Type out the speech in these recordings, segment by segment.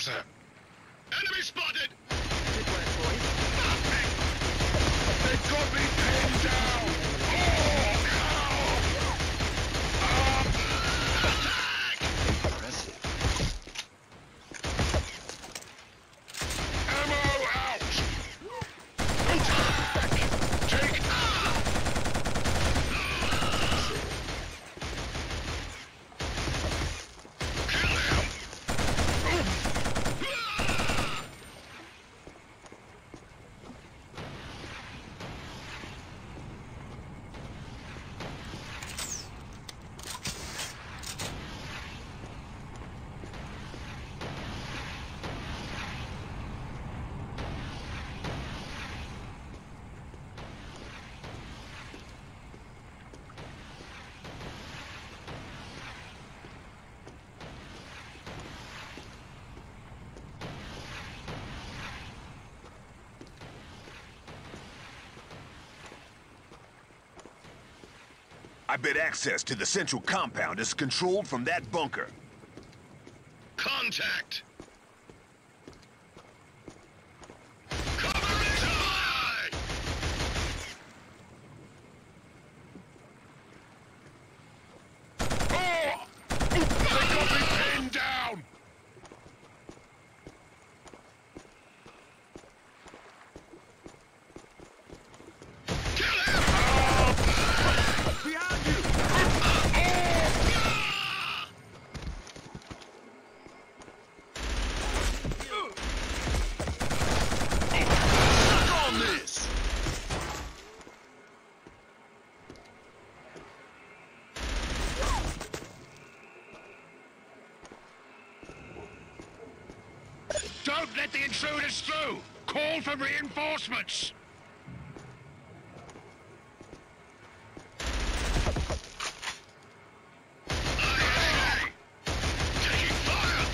sir. Enemy spotted! Declare voice. Nothing! They got me pinned down! Oh, cow! Attack! Impressive. Ammo out! Attack! Take out! Kill him! I bet access to the central compound is controlled from that bunker. Contact! Cover is high! Oh! They got me pinned down! Don't let the intruders through! Call for reinforcements! ISA! Taking fire!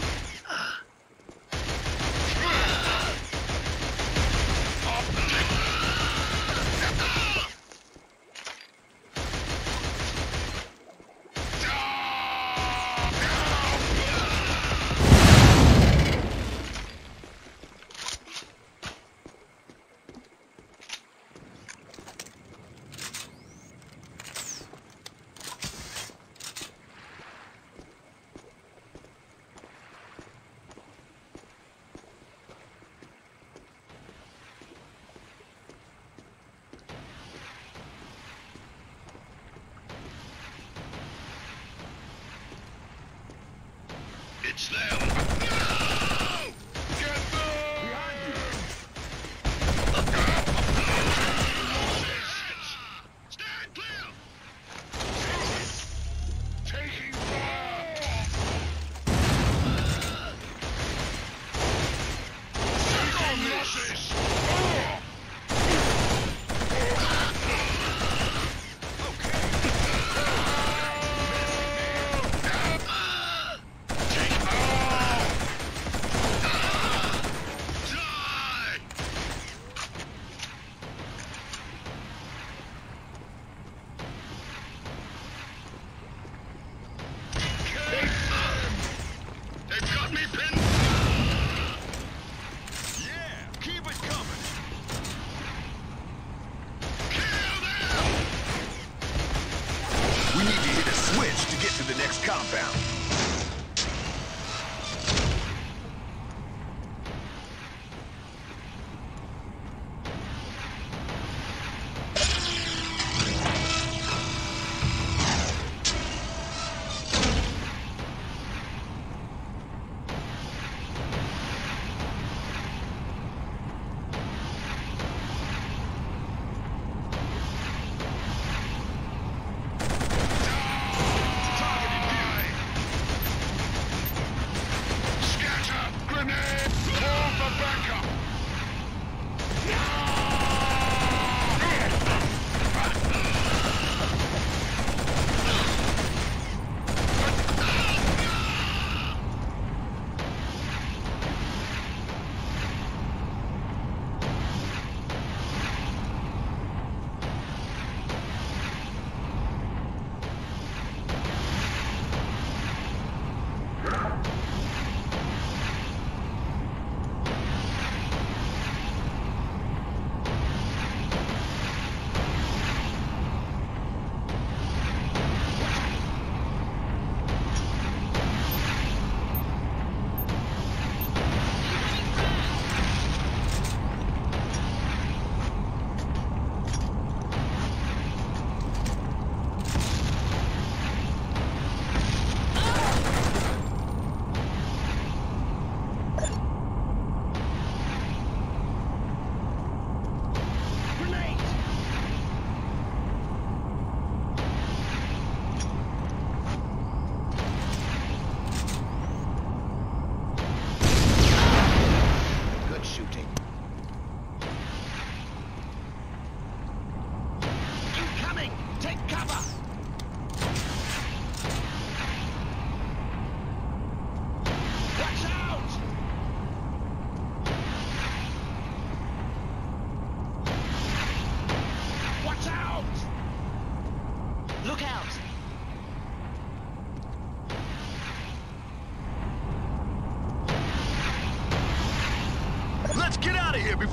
It's them! No! Get them! Behind you! Stand clear! Taking fire! Taking losses!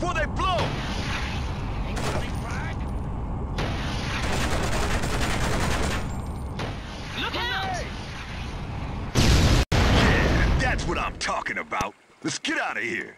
before they blow! Look out! Yeah, that's what I'm talking about. Let's get out of here.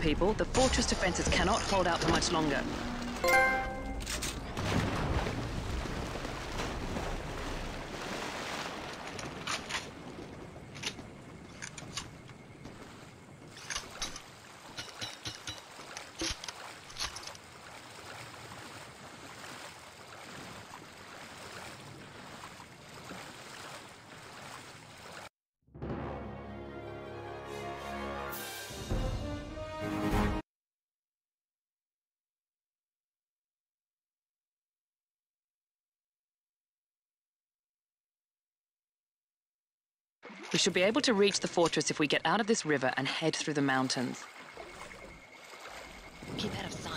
People, the fortress defenses cannot hold out for much longer. We should be able to reach the fortress if we get out of this river and head through the mountains. Keep out of sight.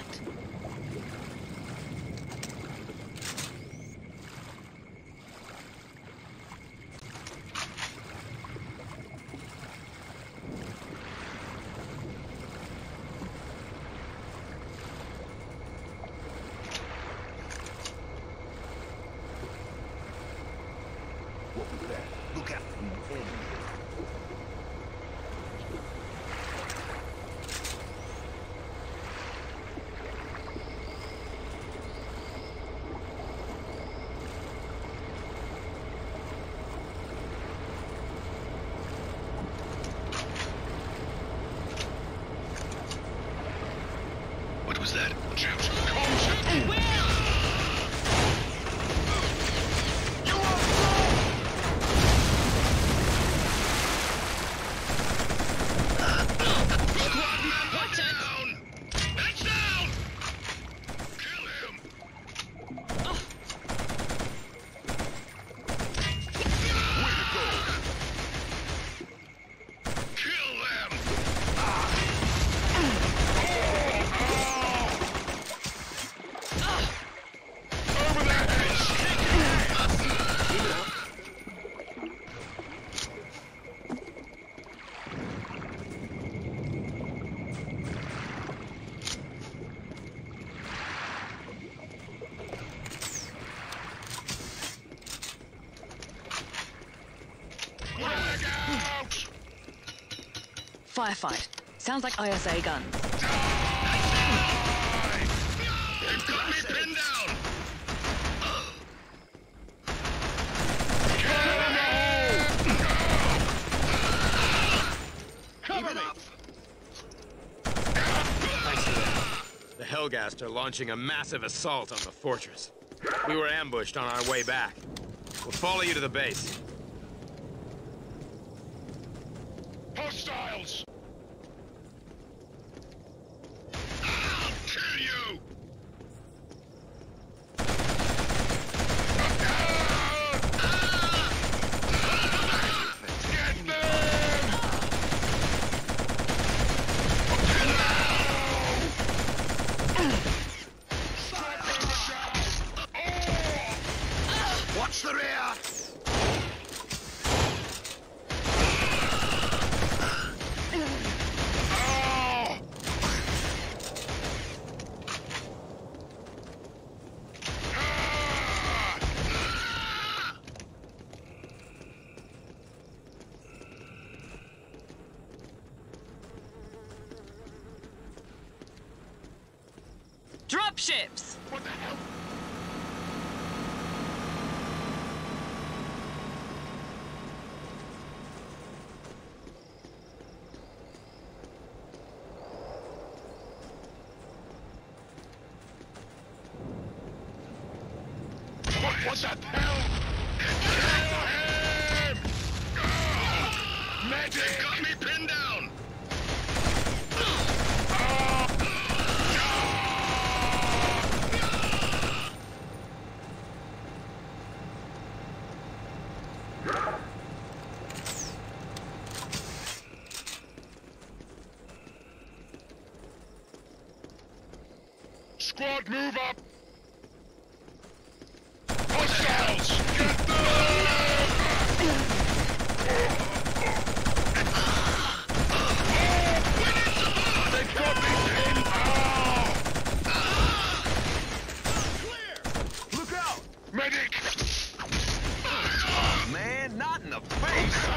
Firefight. Sounds like ISA guns. They've got me pinned down! Cover me! Thanks to that, the Helghast are launching a massive assault on the fortress. We were ambushed on our way back. We'll follow you to the base. Hostiles! I'll kill you! Get them! Watch the rear! Ships. What the hell? What the hell? Kill him! Oh! Magic got me pinned down! Squad, move up! Hostiles! Get them! We need support! They got me pinned! Clear! Look out! Medic! Oh, man, not in the face!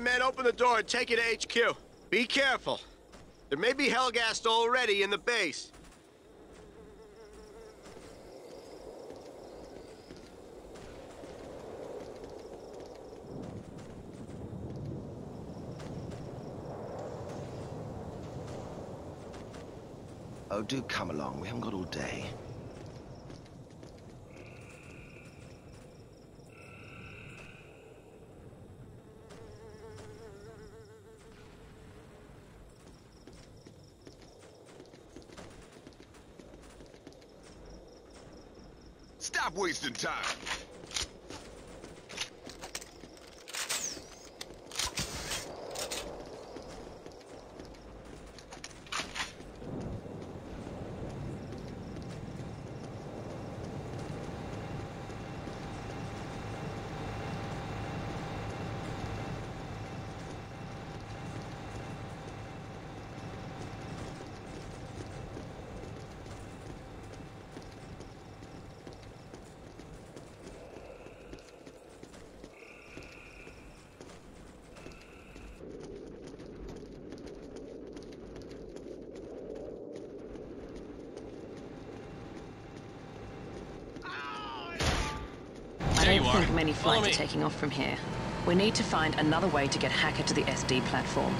Men, open the door and take you to HQ. Be careful. There may be Helghast already in the base. Oh, do come along. We haven't got all day. Stop wasting time. I don't think many flights are taking off from here. We need to find another way to get Hackett to the SD platform.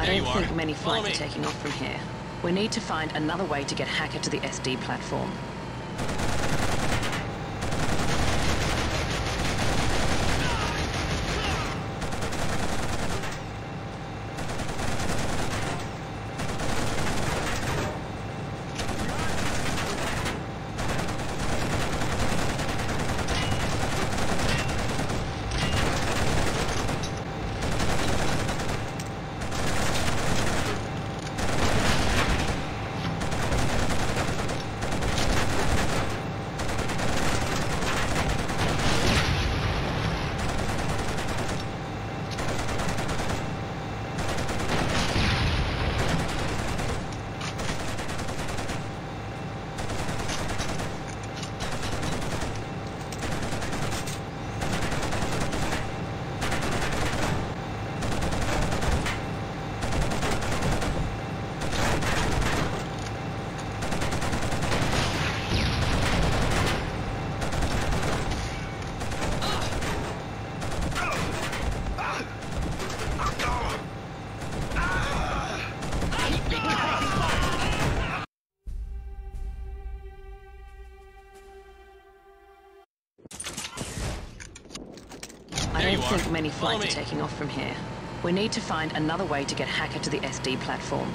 I don't think many flights are taking off from here. We need to find another way to get Hackett to the SD platform. don't think many flights are taking off from here. We need to find another way to get Hacker to the SD platform.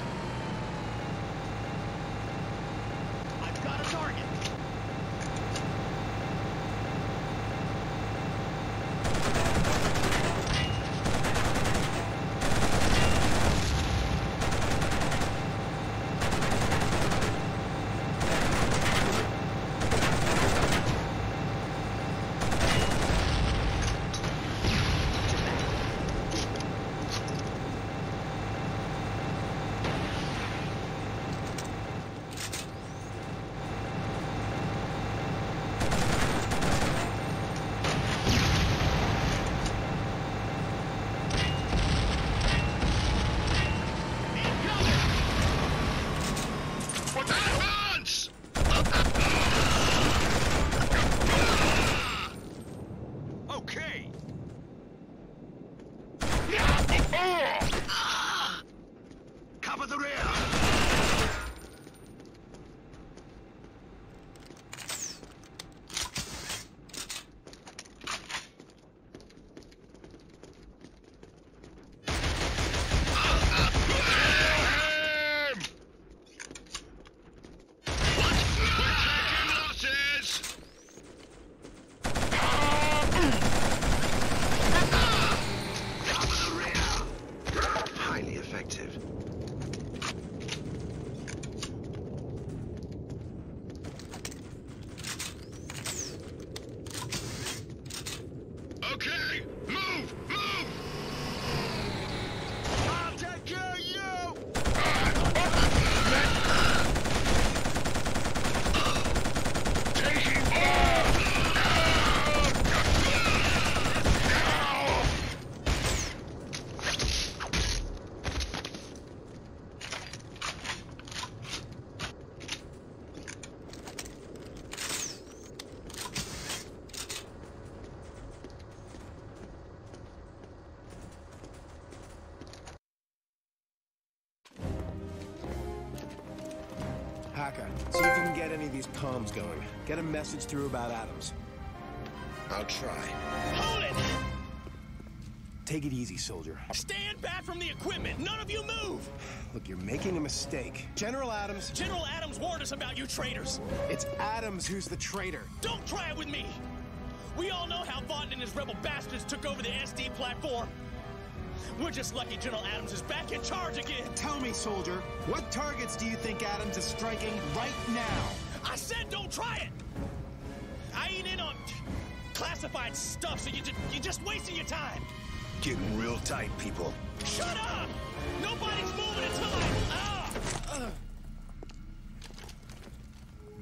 See if you can get any of these comms going. Get a message through about Adams. I'll try. Hold it! Take it easy, soldier. Stand back from the equipment! None of you move! Look, you're making a mistake. General Adams... General Adams warned us about you traitors! It's Adams who's the traitor. Don't try it with me! We all know how Vaughn and his rebel bastards took over the SD platform. We're just lucky General Adams is back in charge again! Tell me, soldier, what targets do you think Adams is striking right now? I said don't try it! I ain't in on classified stuff, so you're just wasting your time! Getting real tight, people. Shut up! Nobody's moving until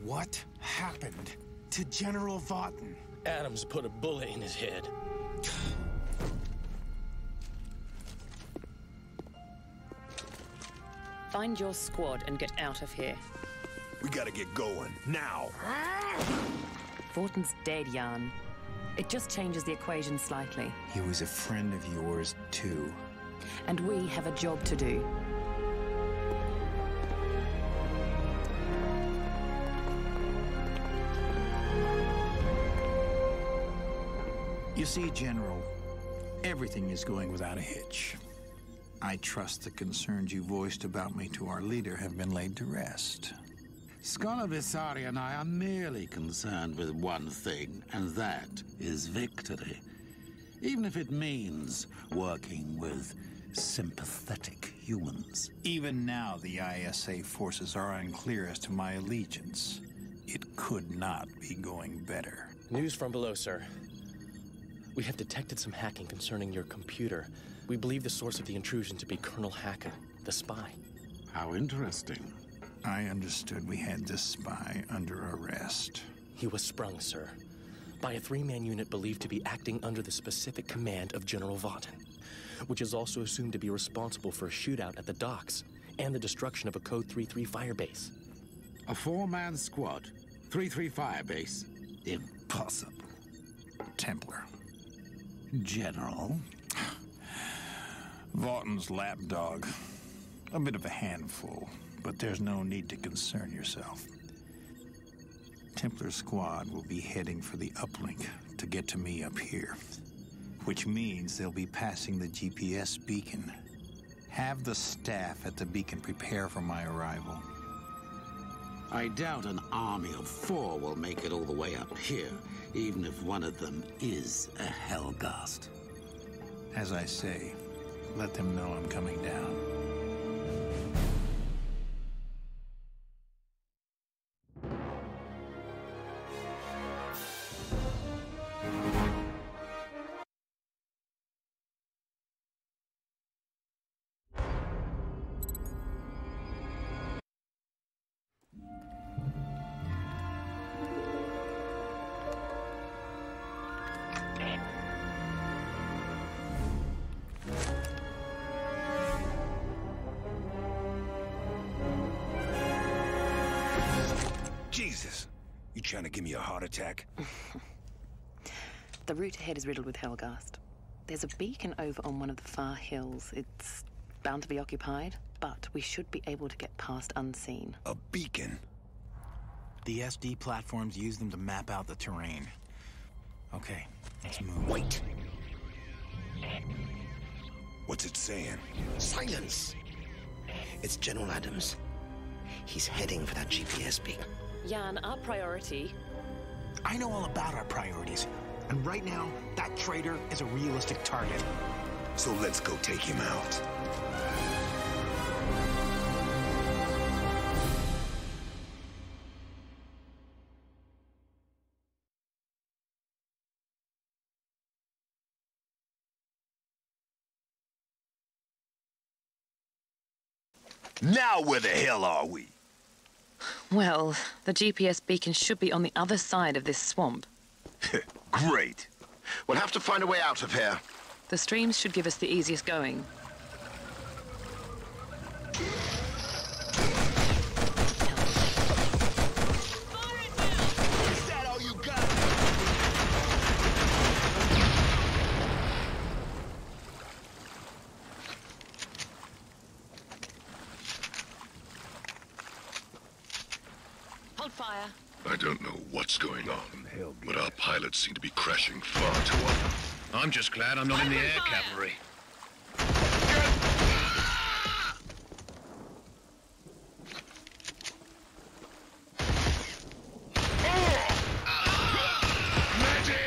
What happened to General Vaughton? Adams put a bullet in his head. Find your squad and get out of here. We gotta get going, now! Vaughton's dead, Jan. It just changes the equation slightly. He was a friend of yours, too. And we have a job to do. You see, General, everything is going without a hitch. I trust the concerns you voiced about me to our leader have been laid to rest. Scholar Visari and I are merely concerned with one thing, and that is victory. Even if it means working with sympathetic humans. Even now, the ISA forces are unclear as to my allegiance. It could not be going better. News from below, sir. We have detected some hacking concerning your computer. We believe the source of the intrusion to be Colonel Hackett, the spy. How interesting. I understood we had this spy under arrest. He was sprung, sir, by a three-man unit believed to be acting under the specific command of General Vaughton, which is also assumed to be responsible for a shootout at the docks and the destruction of a Code 3-3 firebase. A four-man squad, 3-3 firebase? Impossible. Templar. General... Vaughton's lapdog. A bit of a handful, but there's no need to concern yourself. Templar squad will be heading for the uplink to get to me up here. which means they'll be passing the GPS beacon. Have the staff at the beacon prepare for my arrival. I doubt an army of 4 will make it all the way up here, even if one of them is a Helghast. As I say, let them know I'm coming down. Jesus! You trying to give me a heart attack? The route ahead is riddled with Helghast. There's a beacon over on one of the far hills. It's bound to be occupied, but we should be able to get past unseen. A beacon? The SD platforms use them to map out the terrain. Okay, let's move. Wait! What's it saying? Silence! It's General Adams. He's heading for that GPS beacon. Jan, our priority... I know all about our priorities, and right now, that traitor is a realistic target. So let's go take him out. Now where the hell are we? Well, the GPS beacon should be on the other side of this swamp. Great. We'll have to find a way out of here. The streams should give us the easiest going. I don't know what's going on, but our pilots seem to be crashing far too often. I'm just glad I'm not in the air cavalry.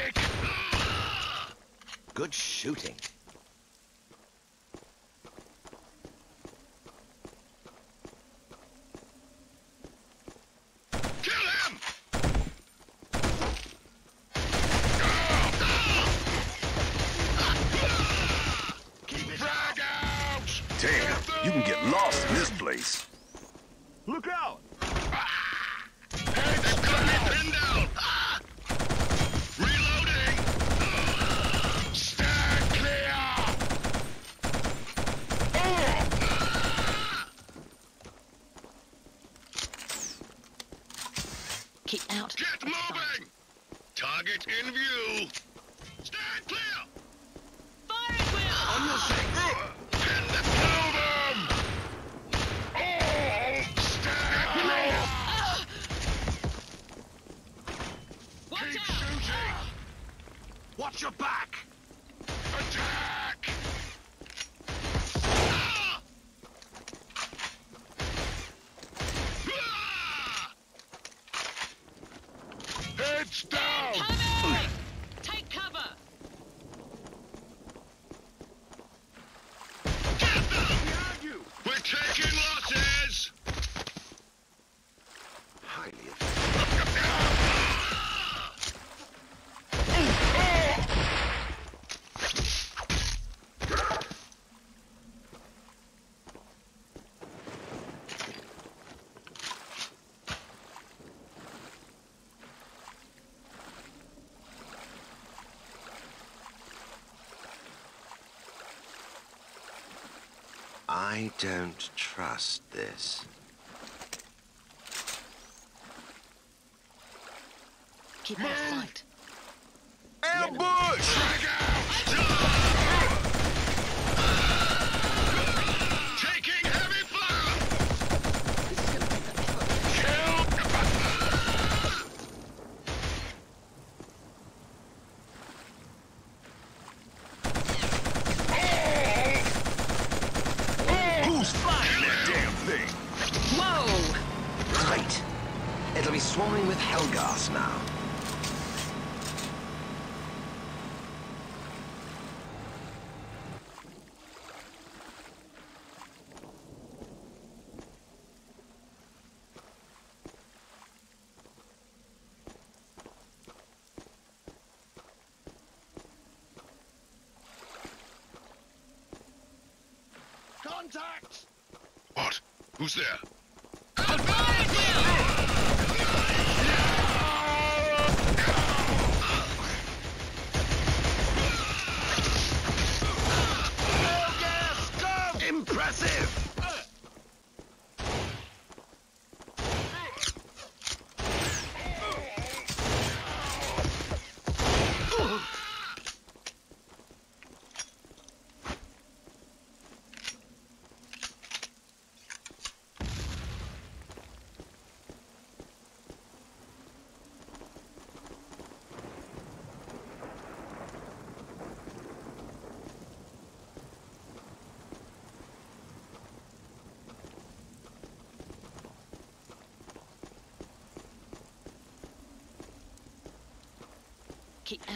Medic! Good shooting. Look out! Ah! Hey, they've got me pinned down! Ah! Reloading! Stand clear! Ah! Keep out! Get moving! Target in view! Stand clear! Fire at will! On your side! Pin them! Kill them! Watch your back! Attack! Ah! Ah! Heads down! Cover! Take cover! Get them! Behind you! We're taking losses! Highly effective. I don't trust this. Keep out of sight. Ambush! Drag out! Taking heavy fire! Kill! swarming with Helghast now. Contact! What? Who's there?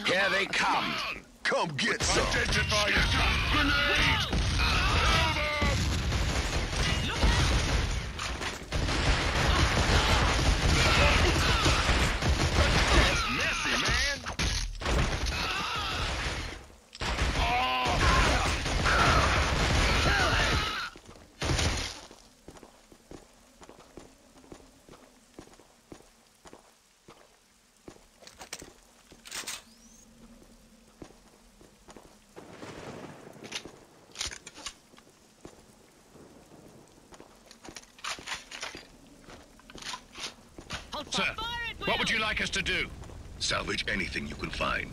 Here they come! Come get some! Identify it! Grenade! That's messy, man! Like us to do? Salvage anything you can find.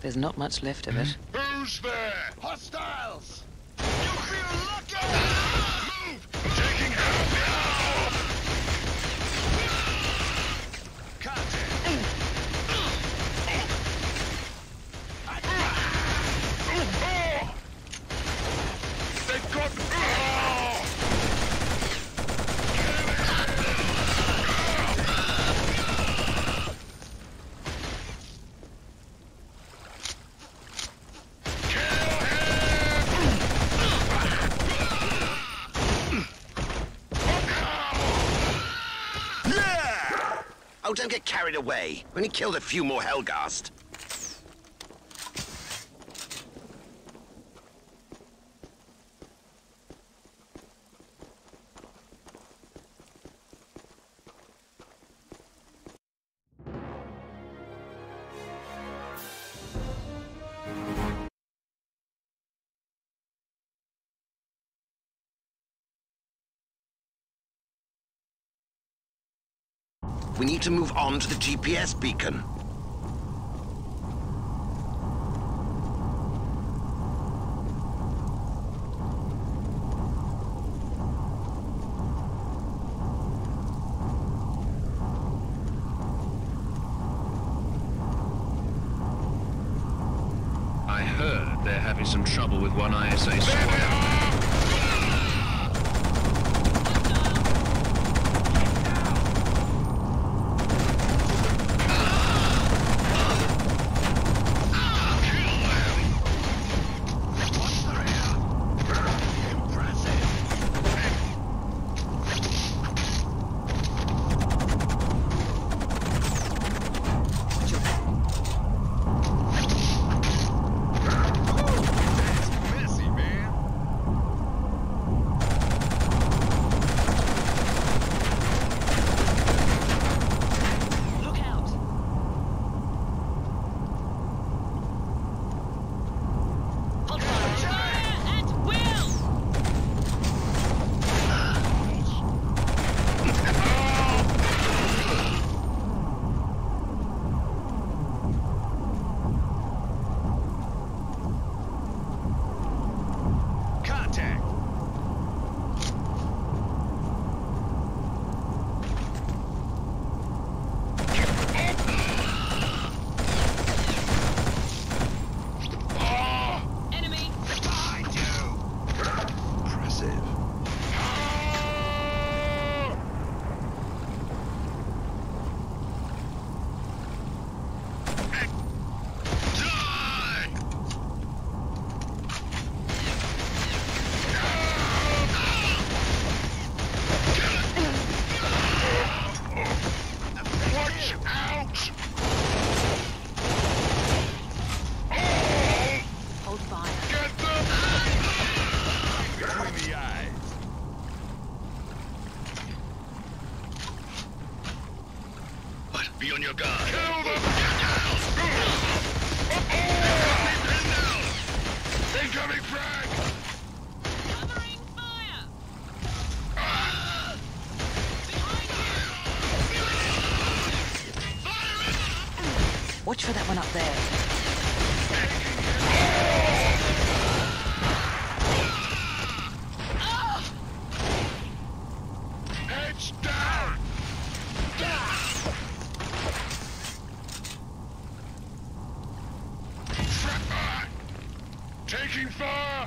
There's not much left of it. Who's there? Hostiles! You feel lucky! Move! Taking help now! Cut it! They've got... Oh, don't get carried away. We only killed a few more Helghast. We need to move on to the GPS beacon. I heard they're having some trouble with one ISA squad. up there. It's down! Down! Taking fire!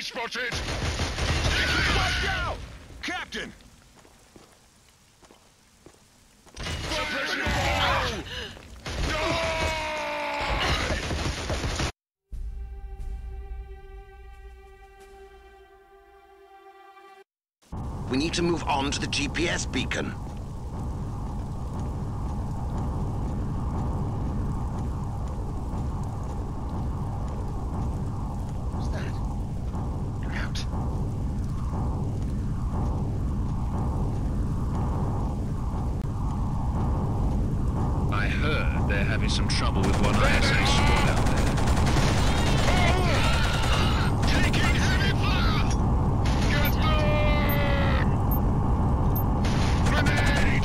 Spotted! Watch out! Captain! We need to move on to the GPS beacon. Some trouble with one ISA squad out there. Oh! Taking heavy fire! Get them! Grenade!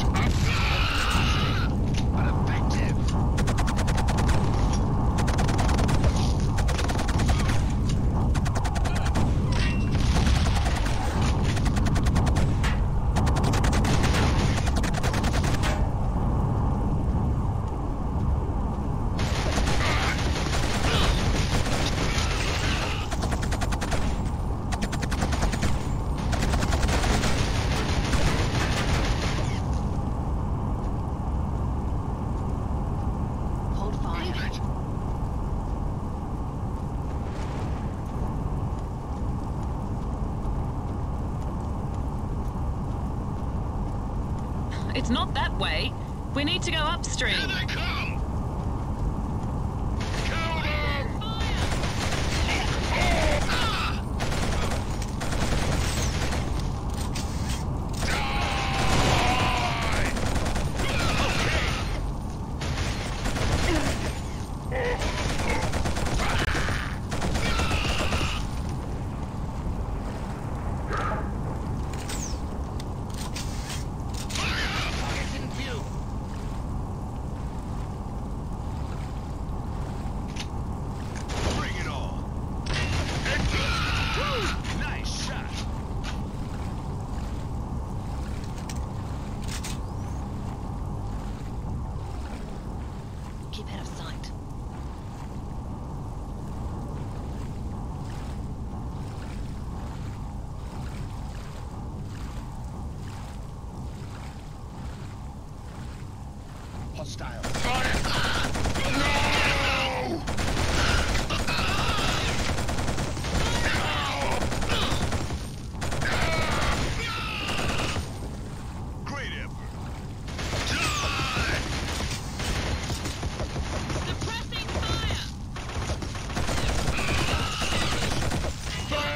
It's not that way. We need to go upstream. Here they come! Kill them!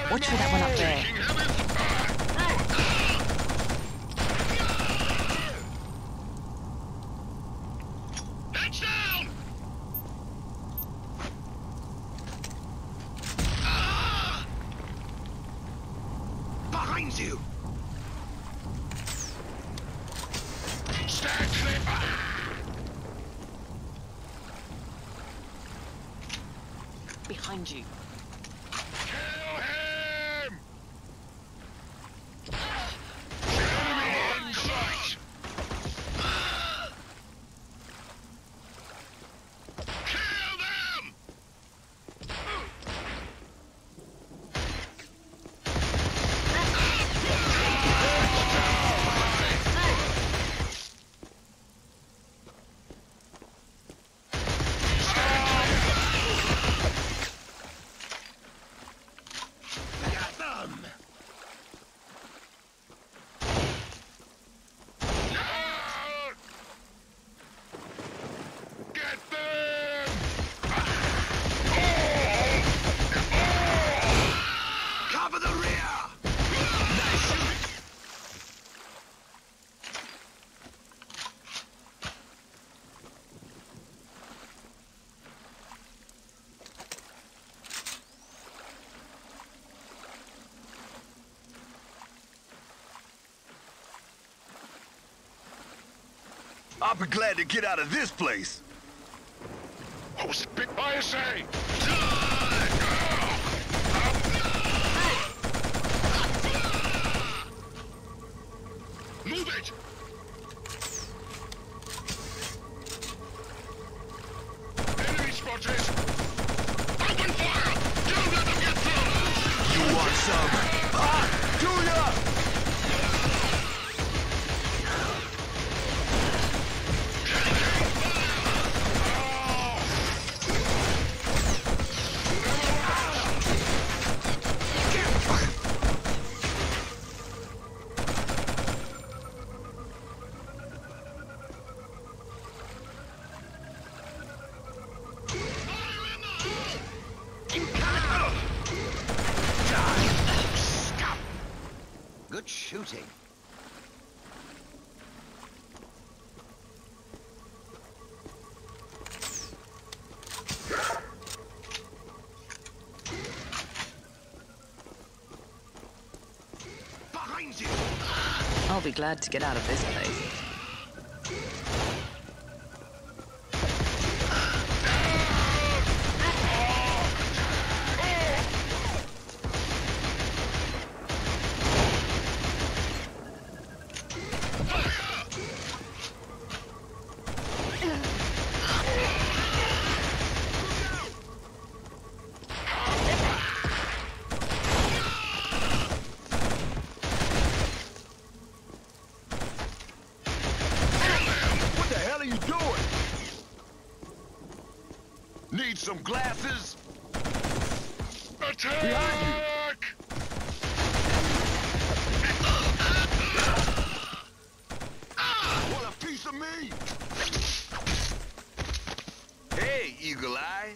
Watch for that one up there. I'll be glad to get out of this place. Hosted big by ISA. Move it! Enemy spotted! Open fire! Don't let them get through! You want some? Ah! Do ya! I'll be glad to get out of this place. Some glasses. Attack! Behind you. Want a piece of me? Hey, Eagle Eye.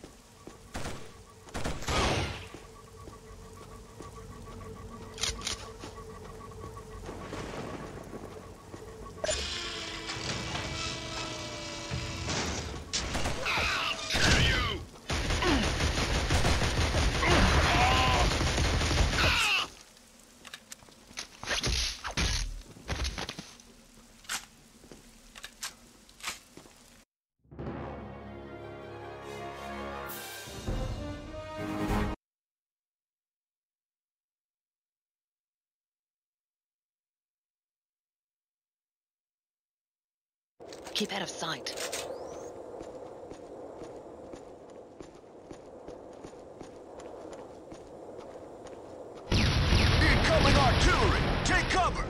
Keep out of sight. Incoming artillery! Take cover!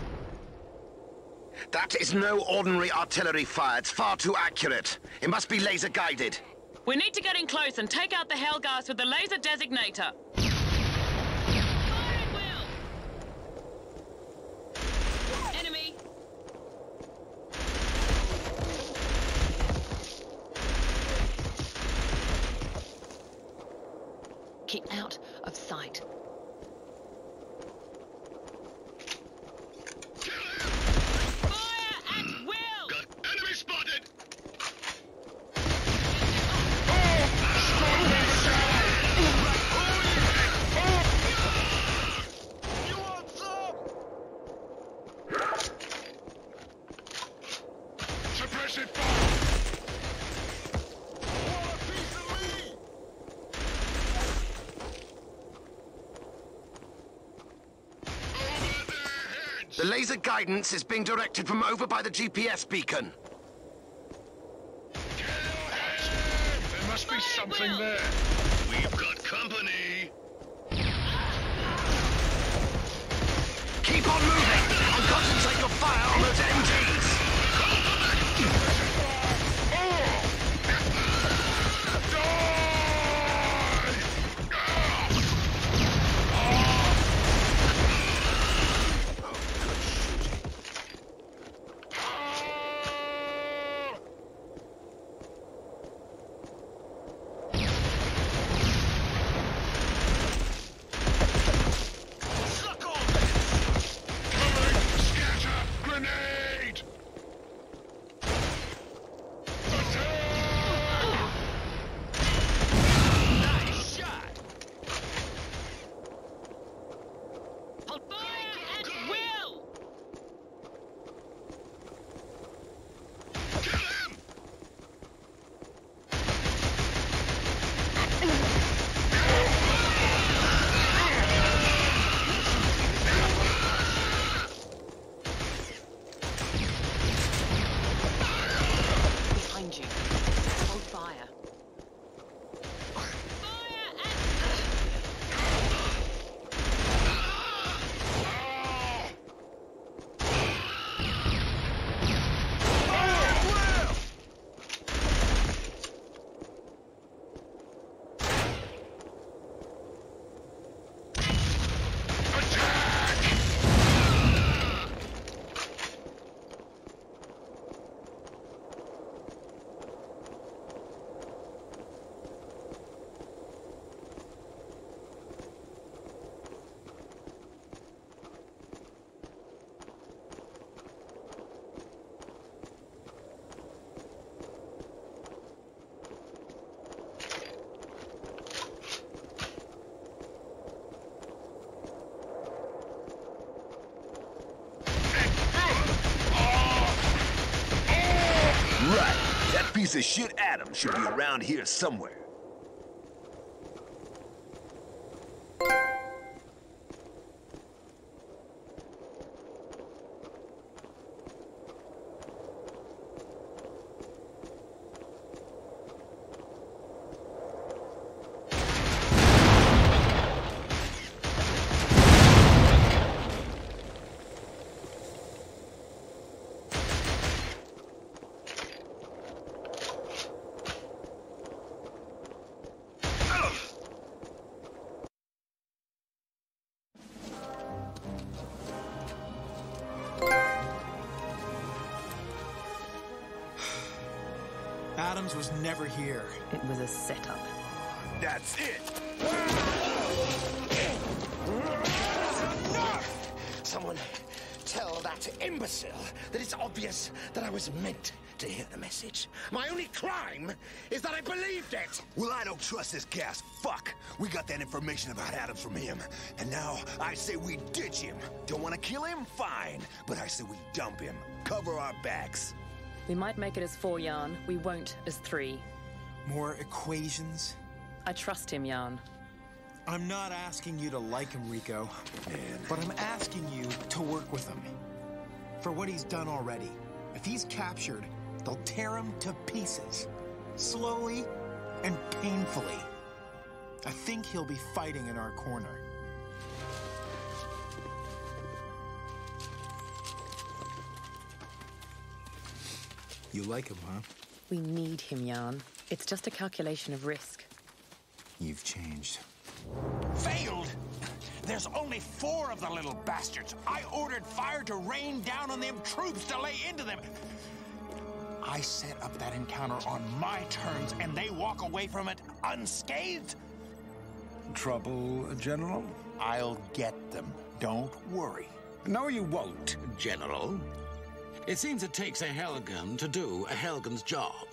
That is no ordinary artillery fire. It's far too accurate. It must be laser-guided. We need to get in close and take out the Helghast with the laser designator. Out of sight. Fire at will! Got enemy spotted! Oh! You want some? Suppress it fire! The laser guidance is being directed from over by the GPS beacon. There must be something there. We've got company. Keep on moving and concentrate your fire on those MGs. Grenade! Piece of shit Adam should be around here somewhere. Adams was never here. It was a setup. That's it! That's enough! Someone tell that imbecile that it's obvious that I was meant to hear the message. My only crime is that I believed it! Well, I don't trust this gas. Fuck! We got that information about Adams from him, and now I say we ditch him. Don't want to kill him? Fine. But I say we dump him. Cover our backs. We might make it as 4, Yarn. We won't as 3. More equations? I trust him, Yarn. I'm not asking you to like him, Rico. Man. But I'm asking you to work with him. For what he's done already. If he's captured, they'll tear him to pieces. Slowly and painfully. I think he'll be fighting in our corner. You like him, huh? We need him, Yarn. It's just a calculation of risk. You've changed. Failed! There's only 4 of the little bastards. I ordered fire to rain down on them, troops to lay into them. I set up that encounter on my terms, and they walk away from it unscathed? Trouble, General? I'll get them. Don't worry. No, you won't, General. It seems it takes a Helgen to do a Helgen's job.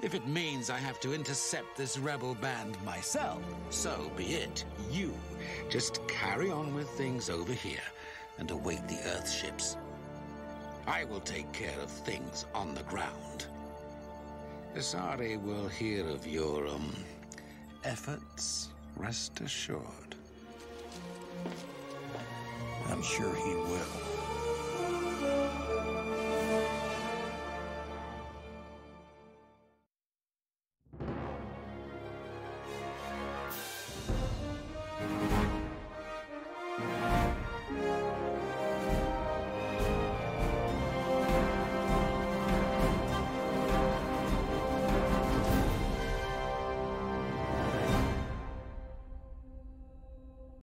If it means I have to intercept this rebel band myself, so be it. You just carry on with things over here and await the Earth ships. I will take care of things on the ground. Asari will hear of your, efforts, rest assured. I'm sure he will.